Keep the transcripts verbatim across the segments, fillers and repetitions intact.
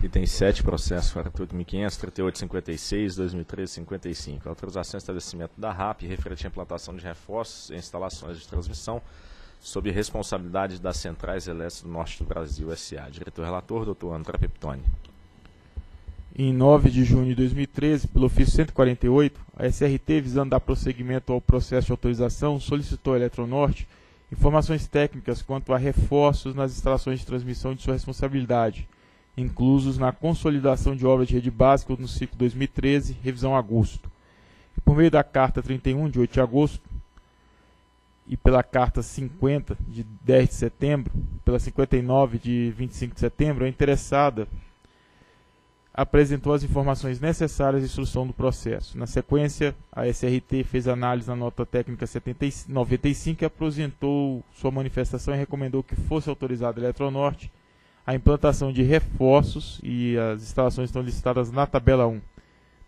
E tem sete processos, quarenta e oito mil quinhentos, trinta e oito mil quinhentos e cinquenta e seis, dois mil e treze, cinquenta e cinco. Autorização de estabelecimento da R A P, referente à implantação de reforços e instalações de transmissão sob responsabilidade das Centrais Elétricas do Norte do Brasil, S A Diretor-relator, doutor André Pepitone. Em nove de junho de dois mil e treze, pelo ofício cento e quarenta e oito, a S R T, visando dar prosseguimento ao processo de autorização, solicitou à Eletronorte informações técnicas quanto a reforços nas instalações de transmissão de sua responsabilidade, inclusos na consolidação de obras de rede básica no ciclo dois mil e treze, revisão agosto. E por meio da carta trinta e um de oito de agosto e pela carta cinquenta de dez de setembro, pela cinquenta e nove de vinte e cinco de setembro, a interessada apresentou as informações necessárias à instrução do processo. Na sequência, a S R T fez análise na nota técnica setenta e noventa e cinco e apresentou sua manifestação e recomendou que fosse autorizada a Eletronorte a implantação de reforços, e as instalações estão listadas na tabela um.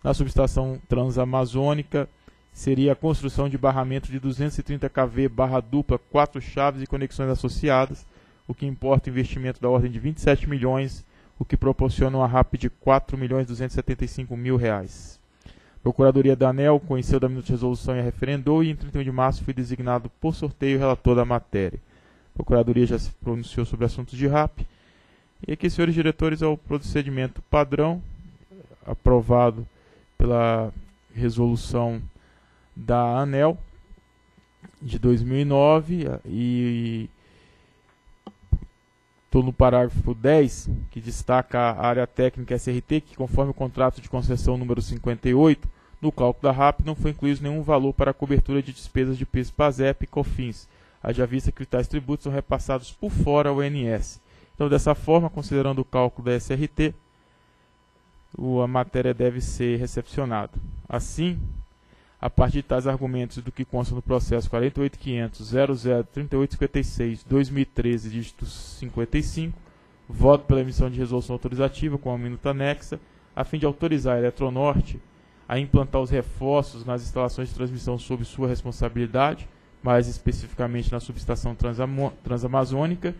Na subestação transamazônica, seria a construção de barramento de duzentos e trinta quilovolts, barra dupla, quatro chaves e conexões associadas, o que importa investimento da ordem de vinte e sete milhões, o que proporciona uma R A P de quatro milhões duzentos e setenta e cinco mil reais. A Procuradoria da ANEEL conheceu da minuta de resolução e a referendou, e em trinta e um de março foi designado por sorteio relator da matéria. A Procuradoria já se pronunciou sobre assuntos de R A P. E aqui, senhores diretores, é o procedimento padrão aprovado pela resolução da ANEEL de dois mil e nove, e estou no parágrafo dez, que destaca a área técnica S R T, que conforme o contrato de concessão número cinquenta e oito, no cálculo da R A P não foi incluído nenhum valor para a cobertura de despesas de PIS, PASEP e COFINS, haja vista que tais tributos são repassados por fora ao O N S. Então, dessa forma, considerando o cálculo da S R T, a matéria deve ser recepcionada. Assim, a partir de tais argumentos do que consta no processo quarenta e oito mil quinhentos, zero zero, trinta e oito cinquenta e seis, dois mil e treze, dígito cinquenta e cinco, voto pela emissão de resolução autorizativa com a minuta anexa, a fim de autorizar a Eletronorte a implantar os reforços nas instalações de transmissão sob sua responsabilidade, mais especificamente na subestação transamazônica,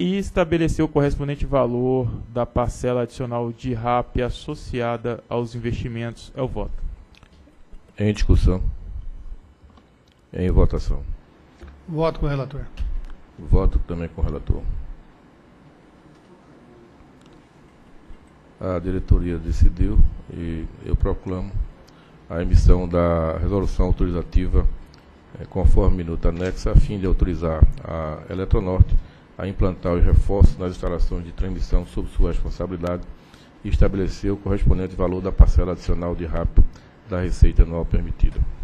e estabeleceu o correspondente valor da parcela adicional de R A P associada aos investimentos. É o voto. Em discussão. Em votação. Voto com o relator. Voto também com o relator. A diretoria decidiu e eu proclamo a emissão da resolução autorizativa eh, conforme minuta anexa, a fim de autorizar a Eletronorte a implantar os reforços nas instalações de transmissão sob sua responsabilidade e estabelecer o correspondente valor da parcela adicional de R A P da receita anual permitida.